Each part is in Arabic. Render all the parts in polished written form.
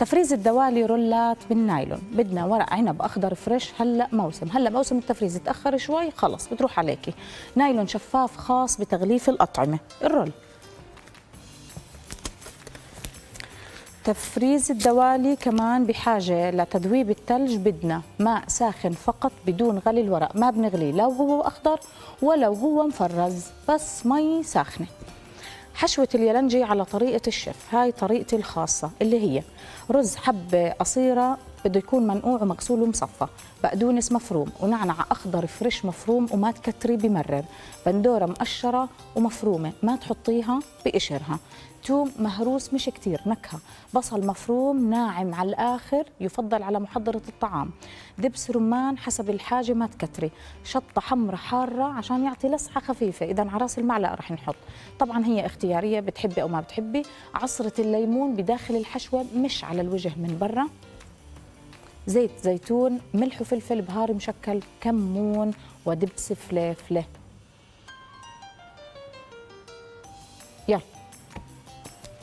تفريز الدوالي رولات بالنايلون، بدنا ورق عنب اخضر فريش. هلا موسم، التفريز تاخر شوي خلص بتروح عليكي. نايلون شفاف خاص بتغليف الاطعمه، الرول. تفريز الدوالي كمان بحاجه لتذويب الثلج، بدنا ماء ساخن فقط بدون غلي الورق، ما بنغليه لو هو اخضر ولو هو مفرز، بس مي ساخنه. حشوة اليلنجي على طريقة الشيف، هاي طريقتي الخاصة اللي هي رز حبة قصيرة، بده يكون منقوع ومغسول ومصفى، بقدونس مفروم ونعنع أخضر فريش مفروم وما تكتري بمرر، بندورة مقشرة ومفرومة ما تحطيها بقشرها، توم مهروس مش كتير نكهة، بصل مفروم ناعم على الآخر يفضل على محضرة الطعام، دبس رمان حسب الحاجة ما تكتري، شطة حمرة حارة عشان يعطي لسعة خفيفة، إذا على راس المعلقة رح نحط، طبعا هي اختيارية بتحبي أو ما بتحبي. عصرة الليمون بداخل الحشوة مش على الوجه من برا. زيت زيتون، ملح وفلفل بهار مشكل، كمون ودبس فليفله. يلا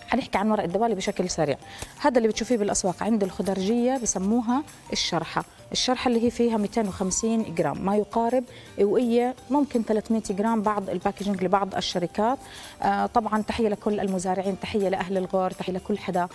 هنحكي عن ورق الدوالي بشكل سريع. هذا اللي بتشوفيه بالاسواق عند الخضرجيه، بسموها الشرحه، الشرحه اللي هي فيها 250 جرام، ما يقارب وقيه ممكن 300 جرام بعض الباكجينج لبعض الشركات. طبعا تحيه لكل المزارعين، تحيه لاهل الغور، تحيه لكل حدا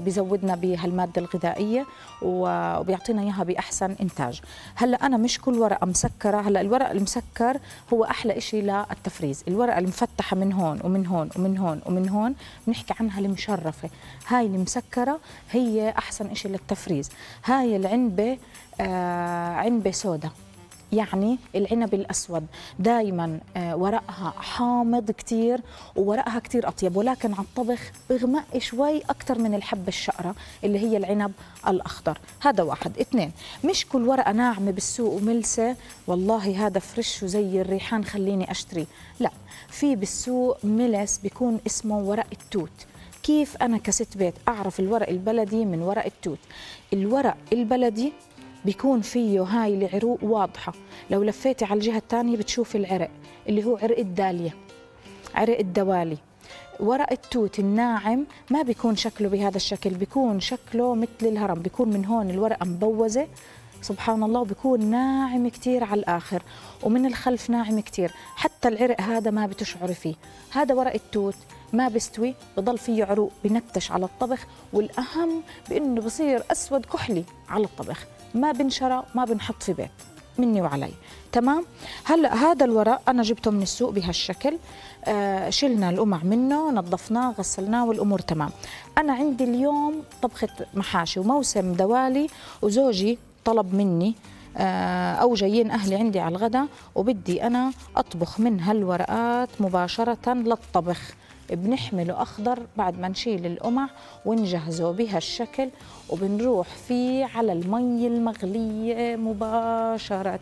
بزودنا بهالماده الغذائيه وبيعطينا اياها باحسن انتاج. هلا انا مش كل ورقه مسكره، هلا الورق المسكر هو احلى شيء للتفريز، الورقه المفتحه من هون ومن هون ومن هون ومن هون بنحكي عنها المشرفه، هاي المسكره هي احسن شيء للتفريز. هاي العنبه عنبة سودا، يعني العنب الأسود دايما ورقها حامض كتير وورقها كتير أطيب، ولكن على الطبخ بغمق شوي أكتر من الحبة الشقرة اللي هي العنب الأخضر. هذا واحد. اثنين، مش كل ورقة ناعمة بالسوق وملسة والله هذا فريش وزي الريحان خليني أشتري، لا، في بالسوق ملس بيكون اسمه ورق التوت. كيف أنا كست بيت أعرف الورق البلدي من ورق التوت؟ الورق البلدي بيكون فيه هاي العروق واضحة، لو لفيتي على الجهة الثانية بتشوفي العرق اللي هو عرق الدالية، عرق الدوالي. ورق التوت الناعم ما بيكون شكله بهذا الشكل، بيكون شكله مثل الهرم، بيكون من هون الورقة مبوزة سبحان الله، وبيكون ناعم كتير على الآخر ومن الخلف ناعم كتير، حتى العرق هذا ما بتشعري فيه. هذا ورق التوت ما بستوي، بضل فيه عروق، بنتش على الطبخ، والأهم بأنه بصير أسود كحلي على الطبخ، ما بنشرى ما بنحط في بيت، مني وعلي. تمام. هلا هذا الورق انا جبته من السوق بهالشكل، شلنا القمع منه، نظفناه، غسلناه، والامور تمام. انا عندي اليوم طبخه محاشي وموسم دوالي، وزوجي طلب مني او جايين اهلي عندي على الغداء، وبدي انا اطبخ من هالورقات مباشره للطبخ. بنحمله أخضر بعد ما نشيل القمع ونجهزه بهالشكل، وبنروح فيه على المي المغلية مباشرة.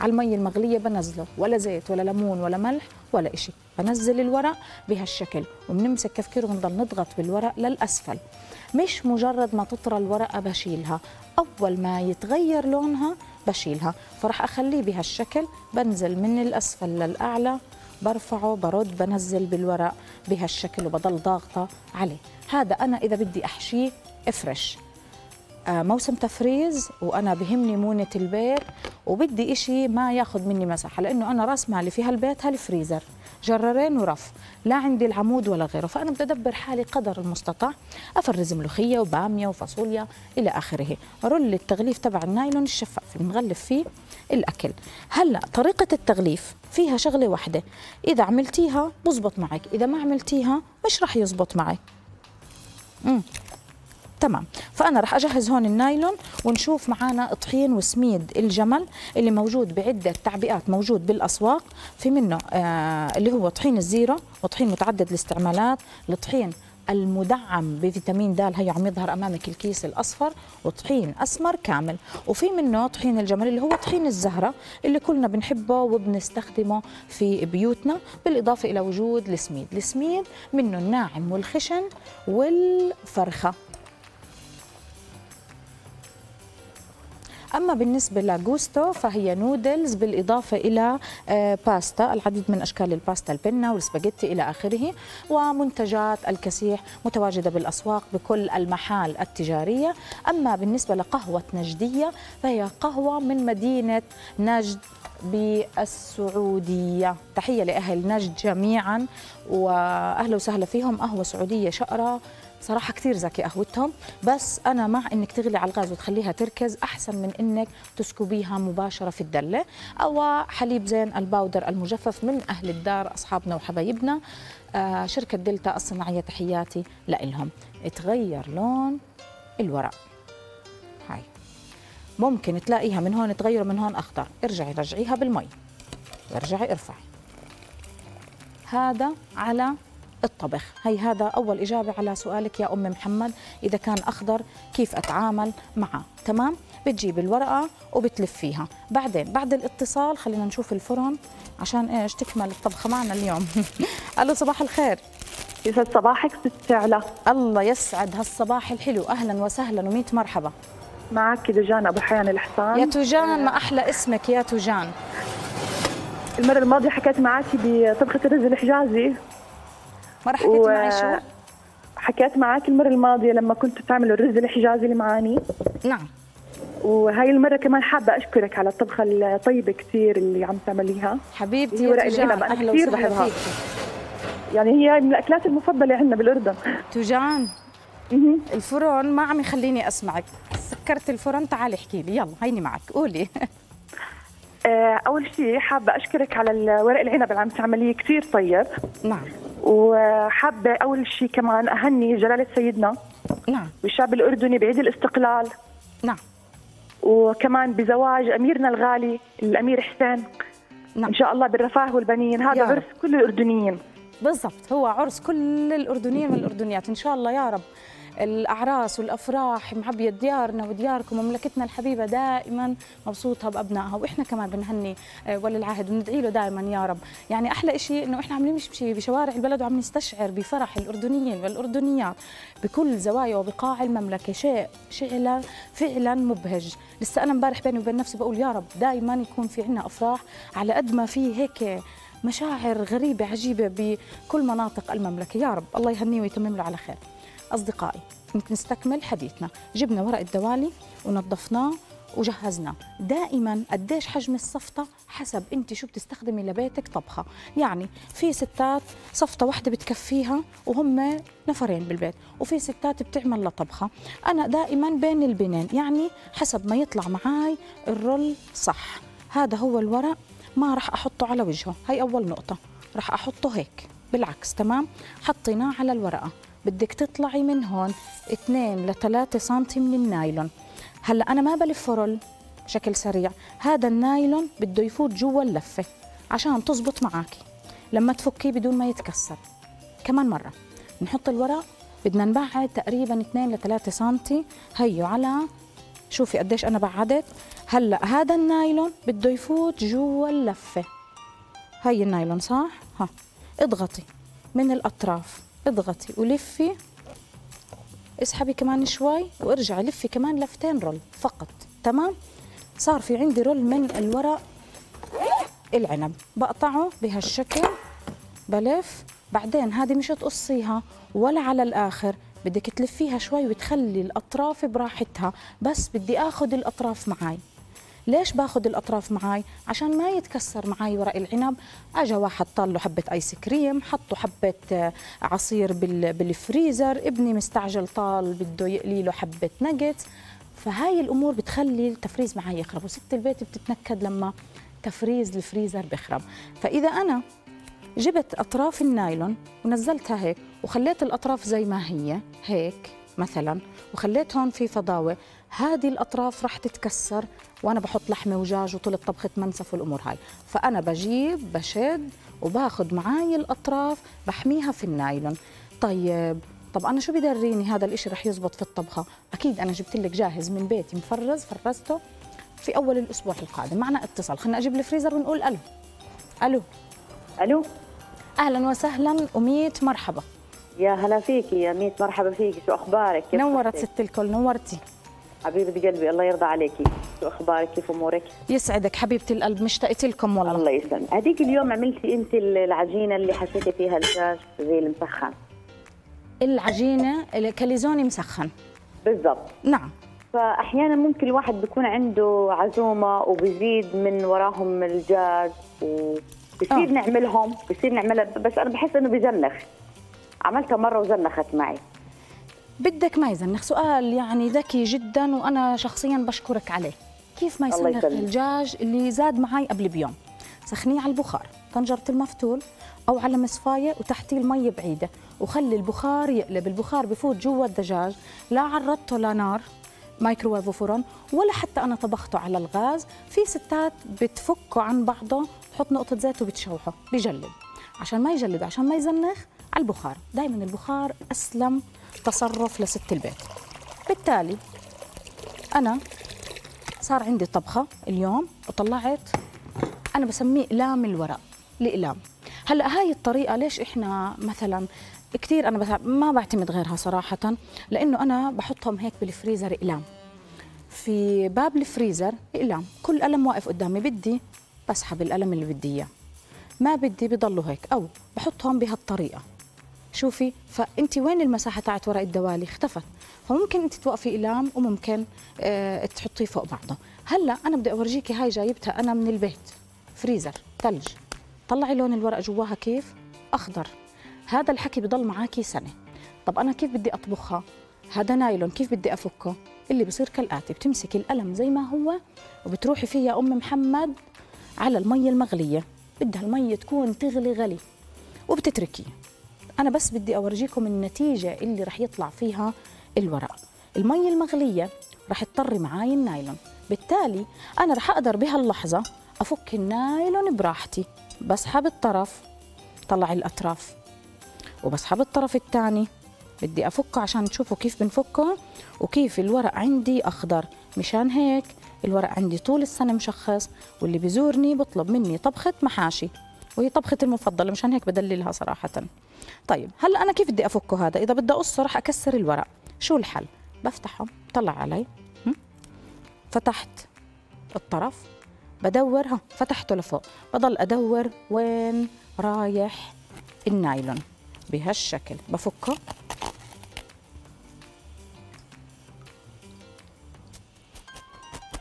على المي المغلية بنزله، ولا زيت ولا ليمون ولا ملح ولا إشي، بنزل الورق بهالشكل وبنمسك كفكير ونضل نضغط بالورق للأسفل. مش مجرد ما تطرى الورقة بشيلها، أول ما يتغير لونها بشيلها، فرح أخليه بهالشكل، بنزل من الأسفل للأعلى، برفعه، برد، بنزل بالورق بهالشكل وبضل ضاغطه عليه. هذا انا اذا بدي احشيه افرش. موسم تفريز وانا بهمني مونه البيت، وبدي اشي ما ياخذ مني مساحه، لانه انا راس مالي في هالبيت هالفريزر، جرارين ورف، لا عندي العمود ولا غيره، فانا بدي ادبر حالي قدر المستطاع، افرز ملوخيه وباميه وفاصوليا الى اخره. رول التغليف تبع النايلون الشفاف بنغلف فيه الاكل. هلا طريقه التغليف فيها شغله واحده، اذا عملتيها بزبط معك، اذا ما عملتيها مش راح يزبط معك. تمام. فأنا رح أجهز هون النايلون، ونشوف معانا طحين وسميد الجمل اللي موجود بعدة تعبئات، موجود بالأسواق، في منه اللي هو طحين الزيرة، وطحين متعدد الاستعمالات، الطحين المدعم بفيتامين د هي عم يظهر أمامك الكيس الأصفر، وطحين أسمر كامل، وفي منه طحين الجمل اللي هو طحين الزهرة اللي كلنا بنحبه وبنستخدمه في بيوتنا، بالإضافة إلى وجود السميد. السميد منه الناعم والخشن والفرخة. أما بالنسبة لجوستو فهي نودلز بالإضافة إلى باستا، العديد من أشكال الباستا، البنة والسباجيتي إلى آخره، ومنتجات الكسيح متواجدة بالأسواق بكل المحال التجارية. أما بالنسبة لقهوة نجدية فهي قهوة من مدينة نجد بالسعودية. تحية لأهل نجد جميعا وأهلا وسهلا فيهم. قهوة سعودية شقرة صراحة كثير زكي قهوتهم، بس أنا مع إنك تغلي على الغاز وتخليها تركز أحسن من إنك تسكبيها مباشرة في الدلة، أو حليب زين الباودر المجفف من أهل الدار أصحابنا وحبايبنا. شركة دلتا الصناعية تحياتي لإلهم. تغير لون الورق، هاي ممكن تلاقيها من هون تغير، من هون أخضر، ارجعي رجعيها بالمي، ارجعي ارفعي. هذا على الطبخ. هي هذا أول إجابة على سؤالك يا أم محمد، إذا كان أخضر كيف أتعامل معه. تمام، بتجيب الورقة وبتلفيها. بعدين بعد الاتصال خلينا نشوف الفرن عشان إيش تكمل الطبخة معنا اليوم. ألو، صباح الخير. يسعد صباحك ست علا. الله يسعد هالصباح الحلو، أهلا وسهلا وميت مرحبا. معك توجان أبو حيان الحصان. يا توجان، ما أحلى اسمك يا توجان. المرة الماضية حكيت معك بطبخة الرز الحجازي. مرة حكيت معي شو؟ حكيت معك المرة الماضية لما كنت تعملوا الرز الحجازي اللي معاني. نعم. وهي المرة كمان حابة أشكرك على الطبخة الطيبة كثير اللي عم تعمليها. حبيبتي يا توجان، أنا كثير بحبها. يعني هي من الأكلات المفضلة عندنا بالأردن. توجان، الفرن ما عم يخليني أسمعك، سكرت الفرن، تعالي احكي لي، يلا هيني معك، قولي. أول شيء حابة أشكرك على الورق العنب اللي عم تعمليه كثير طيب. نعم. وحابة أول شيء كمان أهني جلالة سيدنا، نعم، والشعب الأردني بعيد الاستقلال، نعم، وكمان بزواج أميرنا الغالي الأمير حسين، نعم، إن شاء الله بالرفاه والبنين. هذا عرس كل الأردنيين. بالضبط، هو عرس كل الأردنيين والأردنيات إن شاء الله يا رب. الأعراس والأفراح معبية ديارنا ودياركم، ومملكتنا الحبيبة دائما مبسوطة بأبنائها، وإحنا كمان بنهني ولي العهد وندعي له دائما يا رب. يعني أحلى إشي إنه إحنا عم نمشي بشوارع البلد وعم نستشعر بفرح الأردنيين والأردنيات بكل زوايا وبقاع المملكة، شيء فعلا مبهج. لسه أنا امبارح بيني وبين نفسي بقول يا رب دائما يكون في عنا أفراح، على قد ما في هيك مشاعر غريبة عجيبة بكل مناطق المملكة يا رب. الله يهنيه ويتمم له على خير. أصدقائي، كنت نستكمل حديثنا. جبنا ورق الدوالي ونظفناه وجهزناه. دائما قديش حجم الصفطة حسب انت شو بتستخدمي لبيتك طبخة. يعني في ستات صفطة واحدة بتكفيها وهم نفرين بالبيت، وفي ستات بتعمل لطبخة. أنا دائما بين البنين، يعني حسب ما يطلع معاي الرول صح. هذا هو الورق، ما راح أحطه على وجهه، هي أول نقطة، راح أحطه هيك بالعكس. تمام، حطيناه على الورقة. بدك تطلعي من هون 2 ل 3 سم من النايلون. هلا انا ما بلف رول بشكل سريع، هذا النايلون بده يفوت جوا اللفه عشان تزبط معاكي لما تفكيه بدون ما يتكسر. كمان مره نحط الورق، بدنا نبعد تقريبا 2 ل 3 سم. هيو على، شوفي قديش انا بعدت. هلا هذا النايلون بده يفوت جوا اللفه، هي النايلون صح؟ ها، اضغطي من الاطراف، اضغطي ولفي، اسحبي كمان شوي وارجعي لفي كمان لفتين رول فقط. تمام، صار في عندي رول من الورق العنب، بقطعه بهالشكل، بلف. بعدين هذه مش تقصيها ولا على الاخر، بدك تلفيها شوي وتخلي الاطراف براحتها. بس بدي اخذ الاطراف معاي. ليش باخذ الاطراف معاي؟ عشان ما يتكسر معاي ورق العنب. اجى واحد طال له حبه ايس كريم، حطوا حبه عصير بالفريزر، ابني مستعجل طال بده يقلي له حبه ناجتس. فهاي الامور بتخلي التفريز معاي يخرب، وست البيت بتتنكد لما تفريز الفريزر بخرب. فاذا انا جبت اطراف النايلون ونزلتها هيك وخليت الاطراف زي ما هي هيك مثلا، وخليت هون في فضاوه، هذه الاطراف راح تتكسر وانا بحط لحمه وجاج وطلت طبخه منسف والامور هاي. فانا بجيب بشد وباخذ معاي الاطراف بحميها في النايلون. طيب، طب انا شو بدريني هذا الاشي راح يزبط في الطبخه؟ اكيد انا جبت لك جاهز من بيتي مفرز، فرزته في اول الاسبوع القادم. معنا اتصال، خلينا اجيب الفريزر ونقول الو. الو. الو، اهلا وسهلا وميت مرحبا. يا هلا فيكي يا ميت مرحبا فيكي، شو اخبارك؟ نورت ست الكل، نورتي. حبيبة قلبي الله يرضى عليكي، شو اخبارك كيف امورك؟ يسعدك حبيبة القلب، مشتقت لكم والله. الله يسلمك. هذيك اليوم عملتي انت العجينة اللي حشيتي فيها الدجاج زي المسخن. العجينة الكاليزوني مسخن. بالضبط. نعم. فاحيانا ممكن الواحد بيكون عنده عزومة وبزيد من وراهم الدجاج وبصير نعملهم، بصير نعملها، بس انا بحس انه بزنخ. عملتها مرة وزنخت معي. بدك ما يزنخ، سؤال يعني ذكي جدا وأنا شخصيا بشكرك عليه. كيف ما يزنخ الدجاج اللي زاد معي قبل بيوم؟ سخنيه على البخار، طنجرة المفتول أو على مصفاية وتحتيه المي بعيدة وخلي البخار يقلب، البخار بفوت جوا الدجاج، لا عرضته لنار مايكروويف وفرن ولا حتى أنا طبخته على الغاز، في ستات بتفكه عن بعضه بتحط نقطة زيت وبتشوحه، بجلد عشان ما يجلد عشان ما يزنخ على البخار، دائما البخار أسلم تصرف لست البيت. بالتالي أنا صار عندي طبخة اليوم وطلعت أنا بسميه إقلام الورق، الإقلام. هلا هاي الطريقة ليش إحنا مثلا كثير أنا ما بعتمد غيرها صراحة، لأنه أنا بحطهم هيك بالفريزر إقلام. في باب الفريزر إقلام، كل قلم واقف قدامي، بدي بسحب القلم اللي بدي إياه. ما بدي بضلوا هيك أو بحطهم بهالطريقة. شوفي فانت وين المساحه تاعت ورق الدوالي اختفت، فممكن انت توقفي اقلام وممكن تحطيه فوق بعضه. هلا انا بدي اورجيكي هاي جايبتها انا من البيت، فريزر ثلج، طلعي لون الورق جواها كيف اخضر. هذا الحكي بضل معاكي سنه. طب انا كيف بدي اطبخها؟ هذا نايلون كيف بدي افكه؟ اللي بصير كالاتي، بتمسكي القلم زي ما هو وبتروحي فيه يا ام محمد على المي المغليه، بدها المي تكون تغلي غلي وبتتركيه. أنا بس بدي أورجيكم النتيجة اللي رح يطلع فيها الورق. المي المغلية رح تطري معاي النايلون، بالتالي أنا رح أقدر بهاللحظة أفك النايلون براحتي. بسحب الطرف، طلع الأطراف، وبسحب الطرف الثاني، بدي أفكه عشان تشوفوا كيف بنفكه وكيف الورق عندي أخضر. مشان هيك الورق عندي طول السنة مشخص، واللي بزورني بطلب مني طبخة محاشي وهي طبختي المفضلة، مشان هيك بدللها صراحة. طيب هلا انا كيف بدي افكه هذا؟ اذا بدي اقصه رح اكسر الورق، شو الحل؟ بفتحه، طلع علي، فتحت الطرف، بدور، ها فتحته لفوق، بضل ادور وين رايح النايلون بهالشكل، بفكه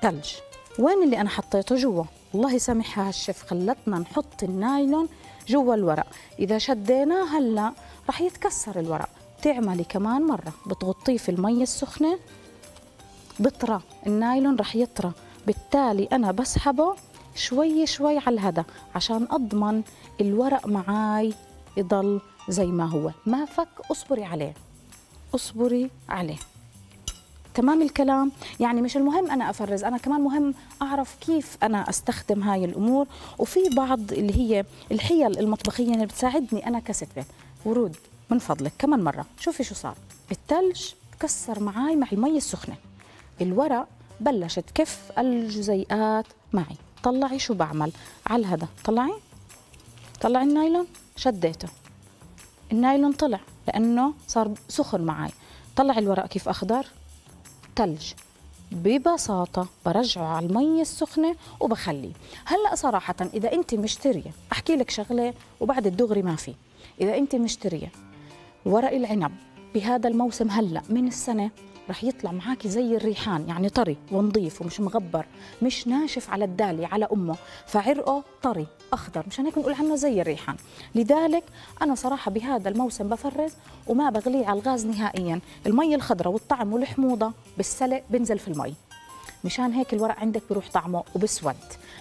ثلج. وين اللي انا حطيته؟ جوا. الله يسامحها هالشيف خلتنا نحط النايلون جوا الورق، إذا شديناه هلا رح يتكسر الورق. بتعملي كمان مرة، بتغطيه في المية السخنة، بطرى النايلون رح يطرى، بالتالي أنا بسحبه شوي شوي على الهدى عشان أضمن الورق معاي يضل زي ما هو، ما فك. أصبري عليه، أصبري عليه. تمام الكلام؟ يعني مش المهم أنا أفرز، أنا كمان مهم أعرف كيف أنا أستخدم هاي الأمور. وفي بعض اللي هي الحيل المطبخية اللي بتساعدني أنا كست بيت. ورود من فضلك كمان مرة، شوفي شو صار، الثلج تكسر معاي مع المي السخنة، الورق بلشت كف الجزيئات معي. طلعي شو بعمل على هذا، طلعي، طلعي النايلون، شديته، النايلون طلع لأنه صار سخن معاي. طلعي الورق كيف أخضر ثلج، ببساطة برجعه على المية السخنة وبخليه. هلأ صراحة إذا أنت مشترية، أحكي لك شغلة وبعد الدغري ما في، إذا أنت مشترية ورق العنب بهذا الموسم هلأ من السنة رح يطلع معاكي زي الريحان، يعني طري ونظيف ومش مغبر، مش ناشف على الدالي على أمه، فعرقه طري أخضر، مشان هيك بنقول عنه زي الريحان. لذلك أنا صراحة بهذا الموسم بفرز وما بغليه على الغاز نهائياً، المي الخضراء والطعم والحموضة بالسلق بنزل في المي، مشان هيك الورق عندك بروح طعمه وبسود،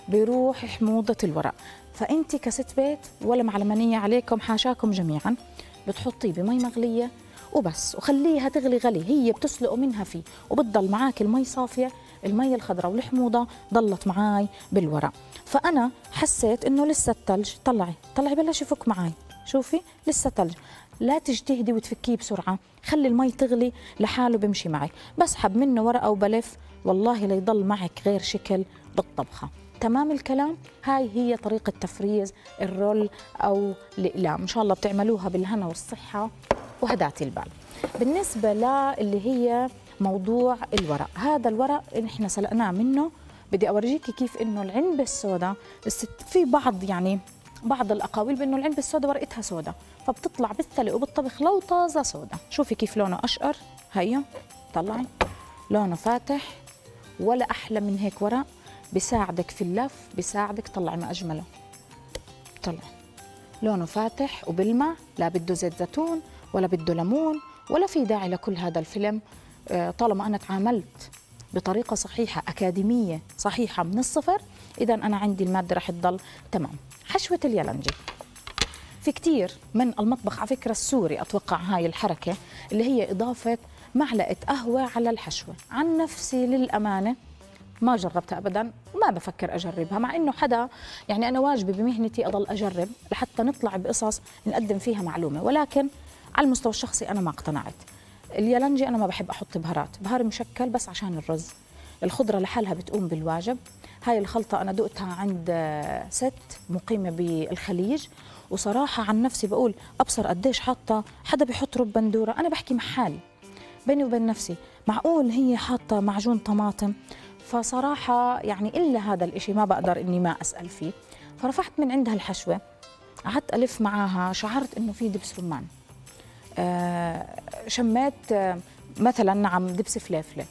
بروح حموضة الورق. فأنت كست بيت ولا معلمانية عليكم، حاشاكم جميعاً، بتحطيه بمي مغلية وبس، وخليها تغلي غلي، هي بتسلق منها فيه وبتضل معاك المي صافية، المي الخضراء والحموضة ضلت معاي بالورق. فأنا حسيت إنه لسه الثلج، طلعي، طلعي بلش يفك معاي، شوفي لسه ثلج، لا تجتهدي وتفكيه بسرعة، خلي المي تغلي لحاله بمشي معك، بسحب منه ورقة وبلف، والله لا يضل معك غير شكل بالطبخة. تمام الكلام؟ هاي هي طريقة تفريز الرول أو الإقلام، إن شاء الله بتعملوها بالهنا والصحة وهداتي البال. بالنسبة للي هي موضوع الورق. هذا الورق نحن سلقناه منه، بدي اورجيكي كيف انه العنبه السوداء في بعض يعني بعض الاقاويل بانه العنبه السوداء ورقتها سوداء، فبتطلع بالسلق وبالطبخ لو طازه سوداء. شوفي كيف لونه اشقر، هيا طلعي لونه فاتح، ولا احلى من هيك ورق. بساعدك في اللف، بساعدك، طلعي ما اجمله، طلعي لونه فاتح وبلمع، لا بده زيت زيتون ولا بده ليمون، ولا في داعي لكل هذا الفيلم طالما انا تعاملت بطريقه صحيحه اكاديميه صحيحه من الصفر. اذا انا عندي الماده رح تضل تمام. حشوه اليلنجي، في كثير من المطبخ على فكره السوري اتوقع هاي الحركه اللي هي اضافه معلقه قهوه على الحشوه. عن نفسي للامانه ما جربتها ابدا وما بفكر اجربها، مع انه حدا يعني انا واجبي بمهنتي اضل اجرب لحتى نطلع بقصص نقدم فيها معلومه، ولكن على المستوى الشخصي انا ما اقتنعت. اليالنجي انا ما بحب احط بهارات، بهار مشكل بس عشان الرز، الخضره لحالها بتقوم بالواجب. هاي الخلطه انا ذقتها عند ست مقيمه بالخليج، وصراحه عن نفسي بقول ابصر قديش حاطه، حدا بيحط رب بندوره، انا بحكي مع حالي بيني وبين نفسي معقول هي حاطه معجون طماطم؟ فصراحه يعني الا هذا الاشي ما بقدر اني ما اسال فيه. فرفعت من عندها الحشوه، قعدت الف معاها، شعرت انه في دبس رمان، شميت مثلا نعم دبس فليفله،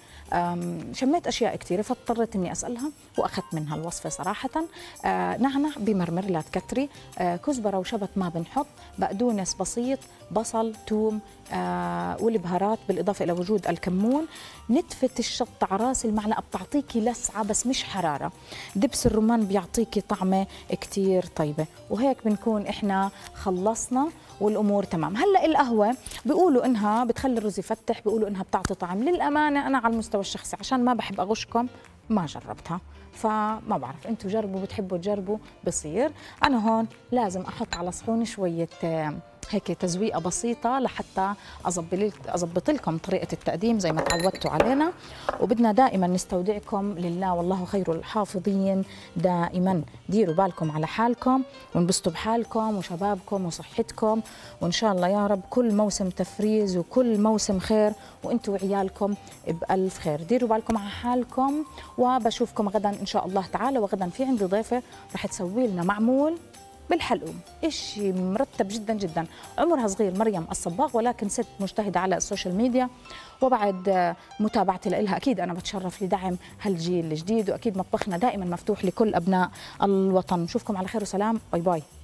شميت اشياء كثيره، فاضطريت اني اسالها واخذت منها الوصفه صراحه. نعنع بمرمر لا تكتري، كزبره وشبت ما بنحط، بقدونس بسيط، بصل، ثوم، والبهارات بالاضافه الى وجود الكمون. نتفه الشطه على راس المعلقه بتعطيكي لسعه بس مش حراره، دبس الرمان بيعطيكي طعمه كثير طيبه، وهيك بنكون احنا خلصنا والامور تمام. هلا القهوه بيقولوا انها بتخلي الرز يفتح، بيقولوا انها بتعطي طعم، للامانه انا على المستوى الشخصي عشان ما بحب اغشكم ما جربتها، فما بعرف، انتم جربوا، بتحبوا تجربوا بصير. انا هون لازم احط على صحون شويه هيك تزويقه بسيطه لحتى اظبط لكم طريقه التقديم زي ما تعودتوا علينا، وبدنا دائما نستودعكم لله والله خير الحافظين. دائما ديروا بالكم على حالكم وانبسطوا بحالكم وشبابكم وصحتكم، وان شاء الله يا رب كل موسم تفريز وكل موسم خير وانتوا وعيالكم بالف خير. ديروا بالكم على حالكم، وبشوفكم غدا ان شاء الله تعالى. وغدا في عندي ضيفه رح تسوي لنا معمول بالحلقوم، إشي مرتب جدا جدا، عمرها صغير مريم الصباغ، ولكن ست مجتهدة على السوشيال ميديا، وبعد متابعتي لها أكيد أنا بتشرف لدعم هالجيل الجديد، وأكيد مطبخنا دائما مفتوح لكل أبناء الوطن. نشوفكم على خير وسلام، باي باي.